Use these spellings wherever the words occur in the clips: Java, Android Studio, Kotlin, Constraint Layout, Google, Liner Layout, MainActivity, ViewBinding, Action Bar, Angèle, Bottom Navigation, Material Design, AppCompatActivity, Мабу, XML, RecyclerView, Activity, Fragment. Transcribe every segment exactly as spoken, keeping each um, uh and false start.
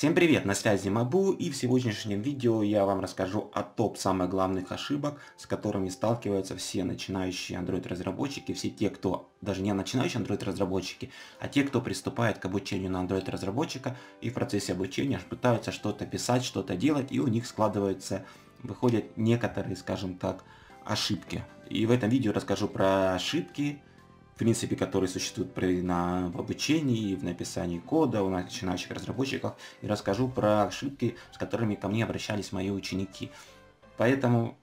Всем привет, на связи Мабу, и в сегодняшнем видео я вам расскажу о топ самых главных ошибок, с которыми сталкиваются все начинающие Android разработчики, все те, кто даже не начинающие Android разработчики, а те, кто приступает к обучению на Android разработчика и в процессе обучения пытаются что-то писать, что-то делать, и у них складываются, выходят некоторые, скажем так, ошибки. И в этом видео расскажу про ошибки, в принципе, которые существуют при, на, в обучении, в написании кода у начинающих разработчиков, и расскажу про ошибки, с которыми ко мне обращались мои ученики. Поэтому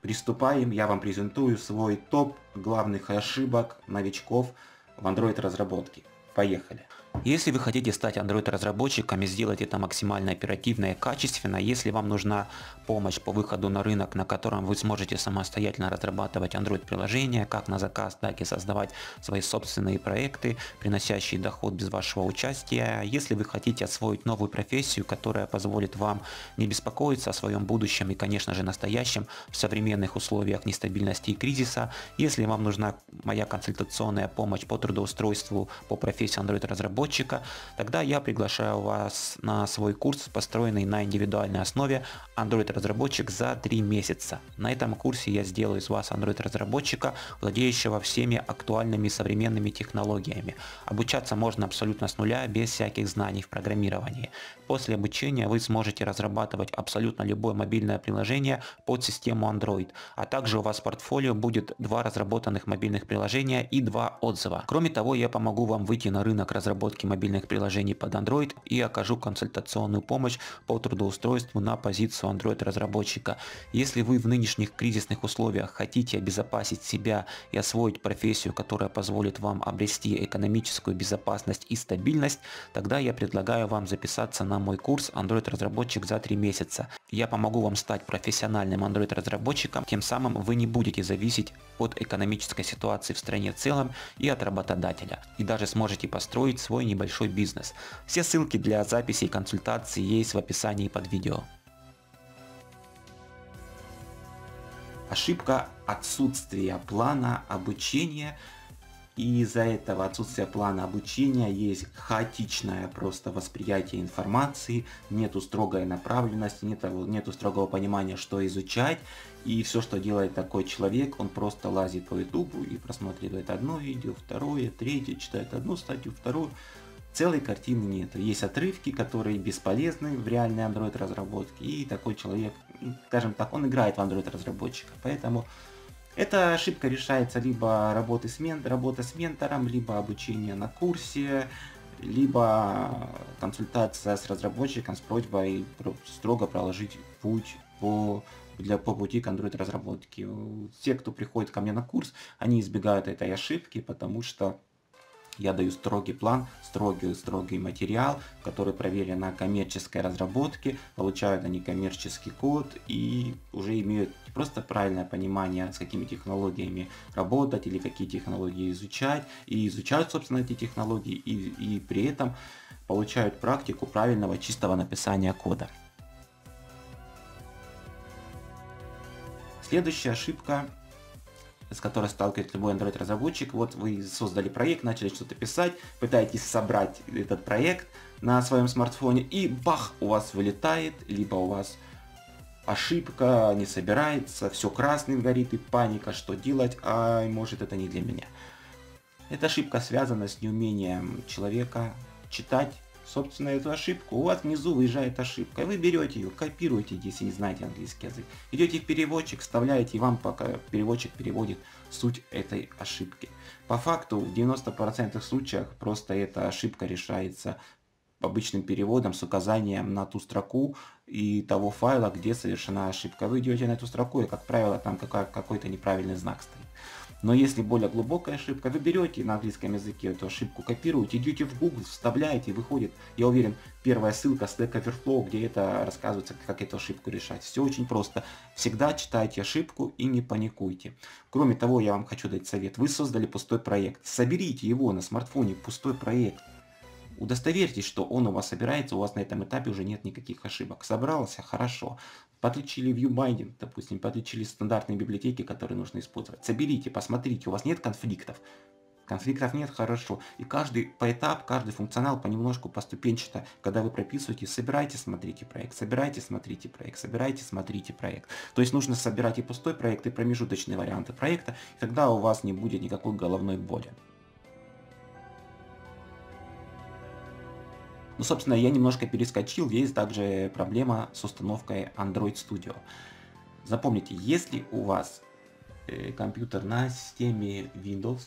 приступаем, я вам презентую свой топ главных ошибок новичков в Android разработке. Поехали! Если вы хотите стать Android разработчиком и сделать это максимально оперативно и качественно, если вам нужна помощь по выходу на рынок, на котором вы сможете самостоятельно разрабатывать Android приложения, как на заказ, так и создавать свои собственные проекты, приносящие доход без вашего участия, если вы хотите освоить новую профессию, которая позволит вам не беспокоиться о своем будущем и, конечно же, настоящем в современных условиях нестабильности и кризиса, если вам нужна моя консультационная помощь по трудоустройству по профессии Android разработчика, тогда я приглашаю вас на свой курс, построенный на индивидуальной основе Android разработчик за три месяца. На этом курсе я сделаю из вас Android разработчика, владеющего всеми актуальными современными технологиями. Обучаться можно абсолютно с нуля, без всяких знаний в программировании. После обучения вы сможете разрабатывать абсолютно любое мобильное приложение под систему Android, а также у вас в портфолио будет два разработанных мобильных приложения и два отзыва. Кроме того, я помогу вам выйти на рынок разработки мобильных приложений под Android и окажу консультационную помощь по трудоустройству на позицию Android разработчика. Если вы в нынешних кризисных условиях хотите обезопасить себя и освоить профессию, которая позволит вам обрести экономическую безопасность и стабильность, тогда я предлагаю вам записаться на мой курс Android разработчик за три месяца. Я помогу вам стать профессиональным Android разработчиком, тем самым вы не будете зависеть от экономической ситуации в стране в целом и от работодателя, и даже сможете построить свой небольшой бизнес. Все ссылки для записи и консультации есть в описании под видео. Ошибка отсутствия плана обучения. И из-за этого отсутствия плана обучения есть хаотичное просто восприятие информации, нету строгой направленности, нету, нету строгого понимания, что изучать. И все, что делает такой человек, он просто лазит по ютубу и просматривает одно видео, второе, третье, читает одну статью, вторую. Целой картины нет. Есть отрывки, которые бесполезны в реальной Android разработке. И такой человек, скажем так, он играет в Android разработчика. Поэтому эта ошибка решается либо работы с мен... работа с ментором, либо обучение на курсе, либо консультация с разработчиком с просьбой строго проложить путь по... для по пути к Android разработке. Те, кто приходит ко мне на курс, они избегают этой ошибки, потому что я даю строгий план, строгий, строгий материал, который проверен на коммерческой разработке, получают они коммерческий код и уже имеют просто правильное понимание, с какими технологиями работать или какие технологии изучать, и изучают, собственно, эти технологии, и, и при этом получают практику правильного чистого написания кода. Следующая ошибка, с которой сталкивается любой Android разработчик: вот вы создали проект, начали что-то писать, пытаетесь собрать этот проект на своем смартфоне, и бах, у вас вылетает, либо у вас ошибка, не собирается, все красным горит и паника, что делать, а может это не для меня. Эта ошибка связана с неумением человека читать. Собственно, эту ошибку, у вас внизу выезжает ошибка, вы берете ее, копируете, если не знаете английский язык, идете в переводчик, вставляете, и вам пока переводчик переводит суть этой ошибки. По факту, в девяноста процентах случаев просто эта ошибка решается обычным переводом с указанием на ту строку и того файла, где совершена ошибка. Вы идете на эту строку, и, как правило, там какой-то неправильный знак стоит. Но если более глубокая ошибка, вы берете на английском языке эту ошибку, копируете, идете в Google, вставляете, выходит, я уверен, первая ссылка с Stack Overflow, где это рассказывается, как эту ошибку решать. Все очень просто. Всегда читайте ошибку и не паникуйте. Кроме того, я вам хочу дать совет. Вы создали пустой проект. Соберите его на смартфоне, пустой проект. Удостоверьтесь, что он у вас собирается, у вас на этом этапе уже нет никаких ошибок. Собрался? Хорошо. Подключили ViewBinding, допустим, подключили стандартные библиотеки, которые нужно использовать. Соберите, посмотрите, у вас нет конфликтов. конфликтов нет, хорошо. И каждый поэтап, каждый функционал понемножку поступенчато, когда вы прописываете, собирайте, смотрите проект, собирайте, смотрите проект, собирайте, смотрите проект. То есть нужно собирать и пустой проект, и промежуточные варианты проекта, и тогда у вас не будет никакой головной боли. Ну, собственно, я немножко перескочил, есть также проблема с установкой Android Studio. Запомните, если у вас э, компьютер на системе Windows,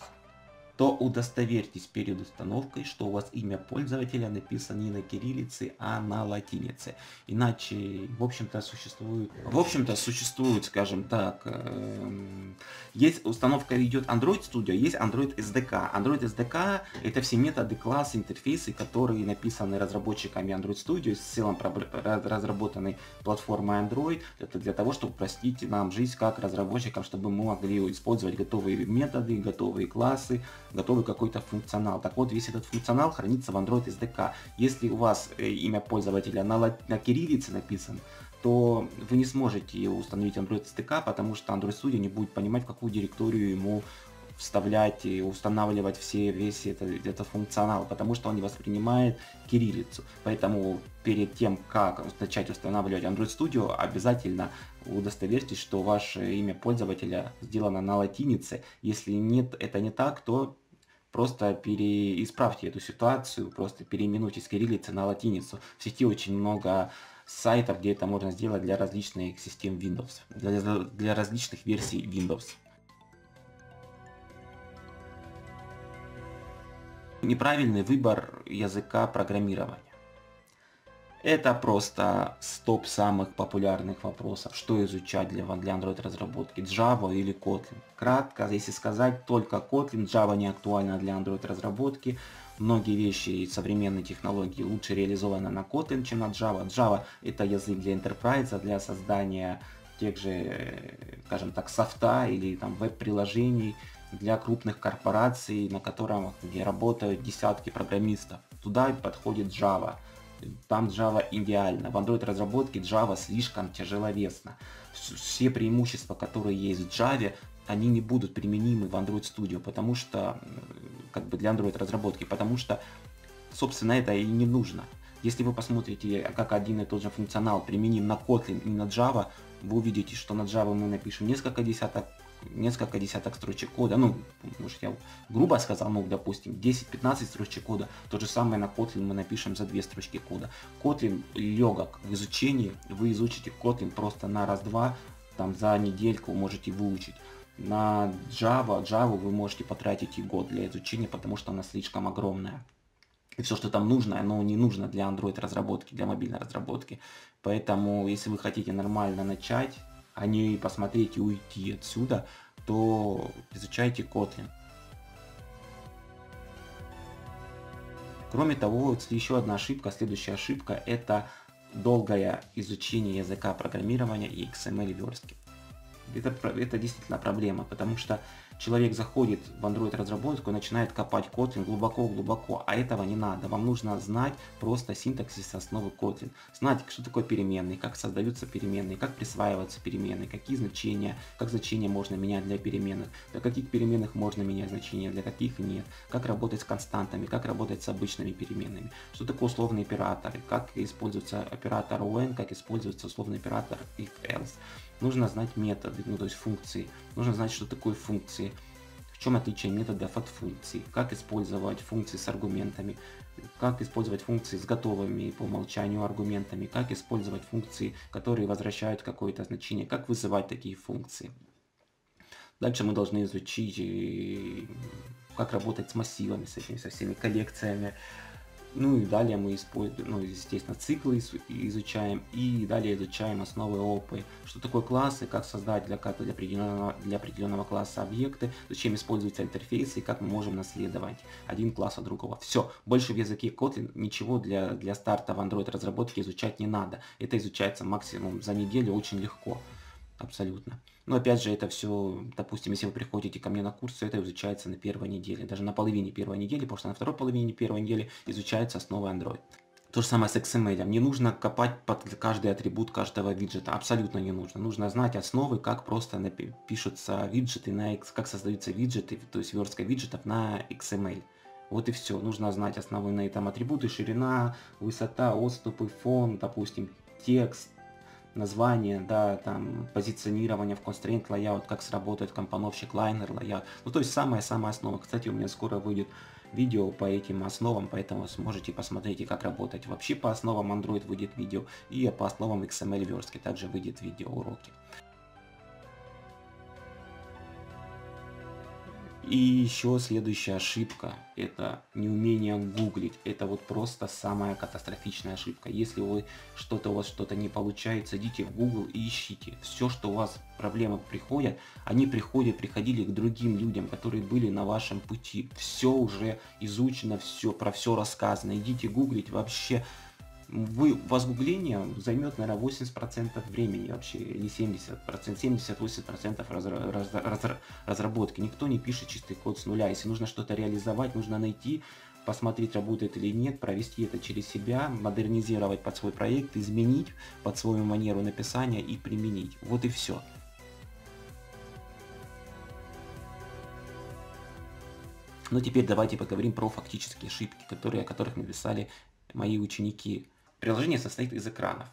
то удостоверьтесь перед установкой, что у вас имя пользователя написано не на кириллице, а на латинице. Иначе, в общем-то, существует, в общем-то, существует, скажем так, э, есть установка идет Android Studio, есть Android эс ди кей. Android эс ди кей это все методы, классы, интерфейсы, которые написаны разработчиками Android Studio, в целом разработаны платформой Android. Это для того, чтобы упростить нам жизнь как разработчикам, чтобы мы могли использовать готовые методы, готовые классы, готовый какой-то функционал. Так вот, весь этот функционал хранится в Android эс ди кей. Если у вас имя пользователя на, лат... на кириллице написано, то вы не сможете установить Android эс ди кей, потому что Android Studio не будет понимать, в какую директорию ему вставлять и устанавливать все, весь этот, этот функционал, потому что он не воспринимает кириллицу. Поэтому перед тем, как начать устанавливать Android Studio, обязательно удостоверьтесь, что ваше имя пользователя сделано на латинице. Если нет, это не так, то просто переисправьте эту ситуацию, просто переименуйте с кириллицы на латиницу. В сети очень много сайтов, где это можно сделать для различных систем Windows, для, для различных версий Windows. Неправильный выбор языка программирования. Это просто топ самых популярных вопросов, что изучать для, для Android разработки, Java или Kotlin. Кратко, если сказать, только Kotlin, Java не актуальна для Android разработки. Многие вещи и современные технологии лучше реализованы на Kotlin, чем на Java. Java это язык для enterprise, для создания тех же, скажем так, софта или там веб-приложений для крупных корпораций, на котором где работают десятки программистов. Туда подходит Java. Там Java идеально. В Android разработке Java слишком тяжеловесно. Все преимущества, которые есть в Java, они не будут применимы в Android Studio, потому что, как бы для Android разработки, потому что, собственно, это и не нужно. Если вы посмотрите, как один и тот же функционал применим на Kotlin и на Java, вы увидите, что на Java мы напишем несколько десяток несколько десяток строчек кода, ну, может я грубо сказал, ну, допустим, десять-пятнадцать строчек кода, то же самое на Kotlin мы напишем за две строчки кода. Kotlin легок в изучении, вы изучите Kotlin просто на раз-два, там, за недельку можете выучить. На Java, Java вы можете потратить и год для изучения, потому что она слишком огромная. И все, что там нужно, оно не нужно для Android разработки, для мобильной разработки. Поэтому, если вы хотите нормально начать, а не посмотреть и уйти отсюда, то изучайте Kotlin. Кроме того, вот еще одна ошибка, следующая ошибка, это долгое изучение языка программирования и икс эм эль верстки. Это, это действительно проблема, потому что человек заходит в Android разработку и начинает копать Kotlin глубоко-глубоко, а этого не надо. Вам нужно знать просто синтаксис основы Kotlin, знать, что такое переменные, как создаются переменные, как присваиваются переменные, какие значения, как значения можно менять для переменных, для каких переменных можно менять значения, для каких нет, как работать с константами, как работать с обычными переменными, что такое условные операторы, как используется оператор when, как используется условный оператор if-else. Нужно знать методы, ну, то есть функции. Нужно знать, что такое функции, в чем отличие методов от функций, как использовать функции с аргументами, как использовать функции с готовыми по умолчанию аргументами, как использовать функции, которые возвращают какое-то значение, как вызывать такие функции. Дальше мы должны изучить, как работать с массивами, с этими, со всеми коллекциями. Ну и далее мы используем, ну, естественно, циклы изучаем, и далее изучаем основы опы. Что такое классы, как создать для, для, определенного, для определенного класса объекты, зачем используются интерфейсы и как мы можем наследовать один класс от другого. Все, больше в языке Kotlin ничего для, для старта в Android разработке изучать не надо. Это изучается максимум за неделю, очень легко. Абсолютно. Но опять же, это все, допустим, если вы приходите ко мне на курс, это изучается на первой неделе, даже на половине первой недели, потому что на второй половине первой недели изучается основа Android. То же самое с икс эм эль. Не нужно копать под каждый атрибут каждого виджета. Абсолютно не нужно. Нужно знать основы, как просто пишутся виджеты, на, как создаются виджеты, то есть верстка виджетов на икс эм эль. Вот и все. Нужно знать основные там атрибуты, ширина, высота, отступы, фон, допустим, текст, название, да, там, позиционирование в Constraint Layout, как сработает компоновщик Liner Layout. Ну, то есть самая-самая основа. Кстати, у меня скоро выйдет видео по этим основам, поэтому сможете посмотреть, как работать. Вообще по основам Android выйдет видео, и по основам икс эм эль верстки также выйдет видео уроки. И еще следующая ошибка, это неумение гуглить. Это вот просто самая катастрофичная ошибка. Если вы что-то у вас что-то не получается, идите в Google и ищите. Все, что у вас проблемы приходят, они приходят, приходили к другим людям, которые были на вашем пути. Все уже изучено, все про все рассказано. Идите гуглить вообще. Вы, у вас гугление займет, наверное, восемьдесят процентов времени вообще, или семьдесят процентов, семьдесят-восемьдесят процентов разра, разра, разра, разработки. Никто не пишет чистый код с нуля. Если нужно что-то реализовать, нужно найти, посмотреть, работает или нет, провести это через себя, модернизировать под свой проект, изменить под свою манеру написания и применить. Вот и все. Ну теперь давайте поговорим про фактические ошибки, которые, о которых мы писали мои ученики. Приложение состоит из экранов.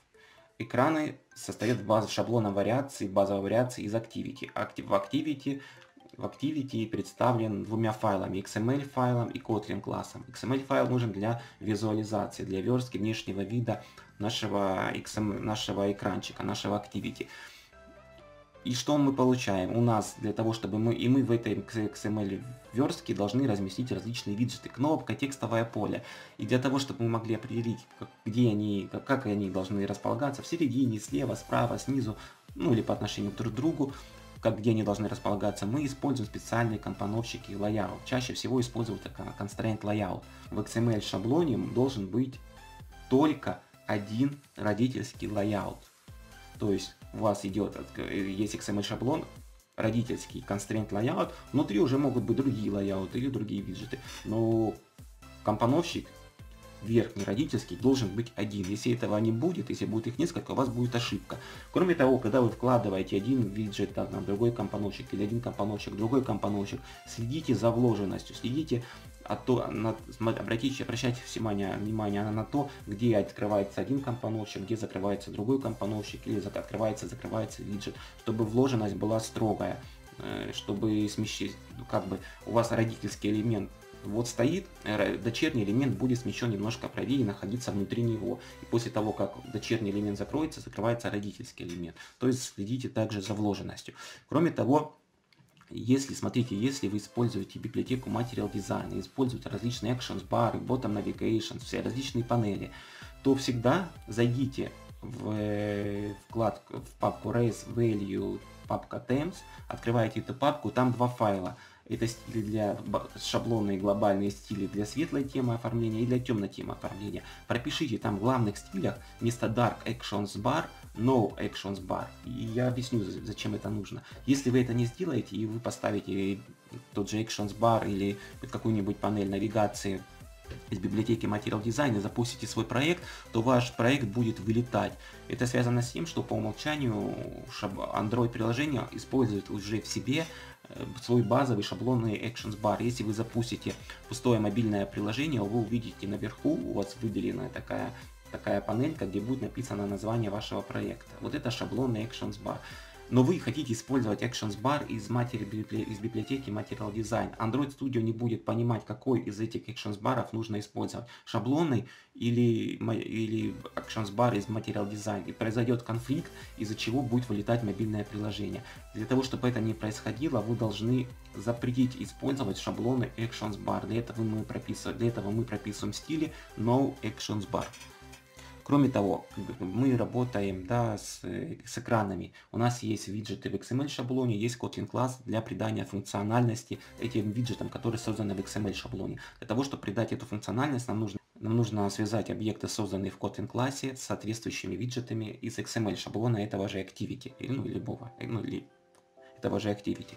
Экраны состоят в баз шаблоном вариации, базовой вариации из Activity. Актив, в, Activity в Activity представлен двумя файлами, икс эм эль файлом и Kotlin классом. икс эм эль файл нужен для визуализации, для верстки внешнего вида нашего, икс эм эль, нашего экранчика, нашего Activity. И что мы получаем? У нас для того, чтобы мы и мы в этой икс эм эль верстке должны разместить различные виджеты, кнопка, текстовое поле. И для того, чтобы мы могли определить, как, где они, как, как они должны располагаться, в середине, слева, справа, снизу, ну или по отношению друг к другу, как, где они должны располагаться, мы используем специальные компоновщики и layout. Чаще всего используют Constraint Layout. В икс эм эль шаблоне должен быть только один родительский layout. То есть у вас идет, есть икс эм эль шаблон, родительский Constraint Layout, внутри уже могут быть другие лайауты или другие виджеты, но компоновщик верхний родительский должен быть один. Если этого не будет, если будет их несколько, у вас будет ошибка. Кроме того, когда вы вкладываете один виджет на другой компоновщик или один компоновщик, другой компоновщик, следите за вложенностью, следите, а то, на, обратите, обращайте внимание, внимание на то, где открывается один компоновщик, где закрывается другой компоновщик, или открывается, закрывается виджет, чтобы вложенность была строгая, чтобы смещить, как бы у вас родительский элемент вот стоит, дочерний элемент будет смещен немножко правее и находиться внутри него. И после того, как дочерний элемент закроется, закрывается родительский элемент. То есть следите также за вложенностью. Кроме того, если, смотрите, если вы используете библиотеку Material Design, используете различные Action Bar, Bottom Navigation, все различные панели, то всегда зайдите в вкладку, в папку Raise Value, папка Temps, открываете эту папку, там два файла. Это стили для шаблонные глобальные стили для светлой темы оформления и для темной темы оформления. Пропишите там в главных стилях вместо Dark Actions Bar, No Actions Bar. И я объясню, зачем это нужно. Если вы это не сделаете и вы поставите тот же Actions Bar или какую-нибудь панель навигации из библиотеки Material Design и запустите свой проект, то ваш проект будет вылетать. Это связано с тем, что по умолчанию Android приложение использует уже в себе свой базовый шаблонный Actions Bar. Если вы запустите пустое мобильное приложение, вы увидите наверху, у вас выделена такая, такая панелька, где будет написано название вашего проекта. Вот это шаблонный Actions Bar. Но вы хотите использовать Actions Bar из, матери, из библиотеки Material Design. Android Studio не будет понимать, какой из этих Actions Bar'ов нужно использовать. Шаблонный или, или Actions Bar из Material Design. И произойдет конфликт, из-за чего будет вылетать мобильное приложение. Для того, чтобы это не происходило, вы должны запретить использовать шаблоны Actions Bar. Для этого мы прописываем, для этого мы прописываем стили No Actions Bar. Кроме того, мы работаем, да, с, с экранами. У нас есть виджеты в икс эм эль шаблоне, есть Kotlin класс для придания функциональности этим виджетам, которые созданы в икс эм эль шаблоне. Для того, чтобы придать эту функциональность, нам нужно, нам нужно связать объекты, созданные в Kotlin классе, с соответствующими виджетами из икс эм эль шаблона этого же Activity, ну, любого, ну, или этого же Activity.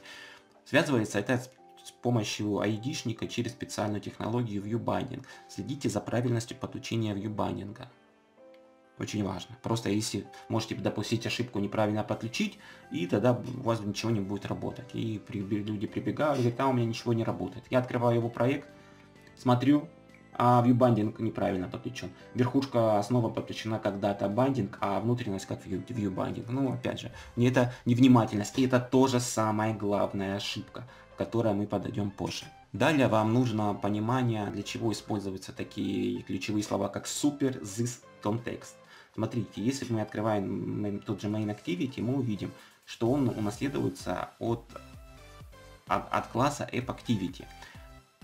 Связывается это с помощью ай ди-шника через специальную технологию ViewBinding. Следите за правильностью подключения ViewBinding. Очень важно. Просто если можете допустить ошибку неправильно подключить, и тогда у вас ничего не будет работать. И люди прибегают, говорят, там у меня ничего не работает. Я открываю его проект, смотрю, а ViewBinding неправильно подключен. Верхушка основа подключена как дата-бандинг, а внутренность как ViewBinding. Ну, опять же, это невнимательность. И это тоже самая главная ошибка, к которой мы подойдем позже. Далее вам нужно понимание, для чего используются такие ключевые слова, как super, this, context. Смотрите, если мы открываем тот же MainActivity, мы увидим, что он унаследуется от, от, от класса AppCompatActivity.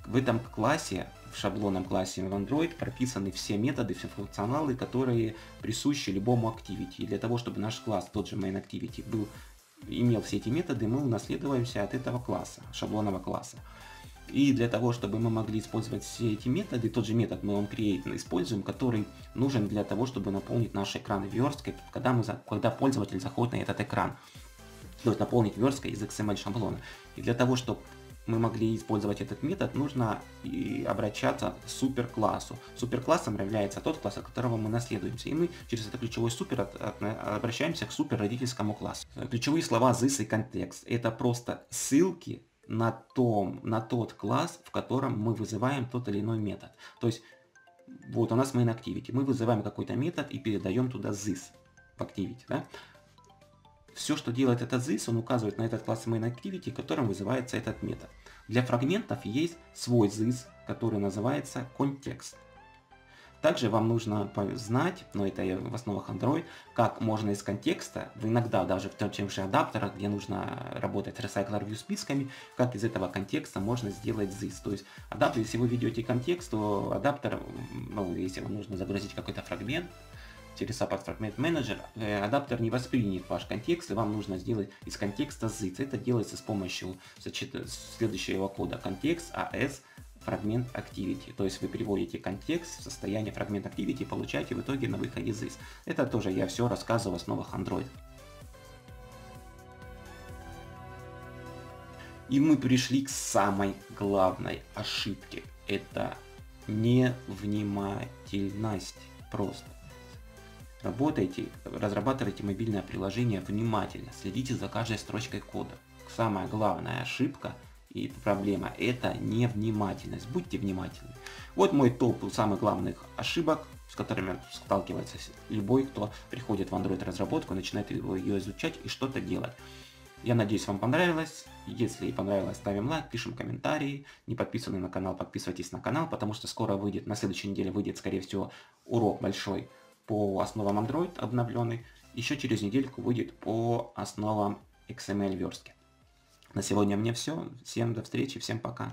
В этом классе, в шаблонном классе в Android прописаны все методы, все функционалы, которые присущи любому Activity. И для того, чтобы наш класс, тот же MainActivity, был, имел все эти методы, мы унаследуемся от этого класса, шаблонного класса. И для того, чтобы мы могли использовать все эти методы, тот же метод мы onCreate используем, который нужен для того, чтобы наполнить наш экран версткой, когда, мы, когда пользователь заходит на этот экран. То есть наполнить версткой из икс эм эль шаблона. И для того, чтобы мы могли использовать этот метод, нужно и обращаться к суперклассу. Суперклассом является тот класс, от которого мы наследуемся. И мы через это ключевой супер от, от, обращаемся к суперродительскому классу. Ключевые слова this и context. Это просто ссылки на, том, на тот класс, в котором мы вызываем тот или иной метод. То есть, вот у нас MainActivity. Мы вызываем какой-то метод и передаем туда this в Activity. Да? Все, что делает этот this, он указывает на этот класс MainActivity, которым вызывается этот метод. Для фрагментов есть свой this, который называется context. Также вам нужно знать, но это в основах Android, как можно из контекста, иногда даже в том же адаптерах, где нужно работать RecyclerView списками, как из этого контекста можно сделать this. То есть адаптер, если вы ведете контекст, то адаптер, ну, если вам нужно загрузить какой-то фрагмент через Fragment Manager, адаптер не воспринят ваш контекст, и вам нужно сделать из контекста this. Это делается с помощью следующего кода контекст эй эс Fragment Activity, то есть вы переводите контекст в состояние Fragment Activity и получаете в итоге на выходе this. Это тоже я все рассказываю в основах Android. И мы пришли к самой главной ошибке. Это невнимательность просто. Работайте, разрабатывайте мобильное приложение внимательно, следите за каждой строчкой кода. Самая главная ошибка и проблема — это невнимательность. Будьте внимательны. Вот мой топ самых главных ошибок, с которыми сталкивается любой, кто приходит в Android разработку, начинает ее изучать и что-то делать. Я надеюсь, вам понравилось. Если понравилось, ставим лайк, пишем комментарии. Не подписаны на канал, подписывайтесь на канал, потому что скоро выйдет, на следующей неделе выйдет, скорее всего, урок большой по основам Android обновленный. Еще через недельку выйдет по основам икс эм эль верстки. На сегодня у меня все. Всем до встречи, всем пока.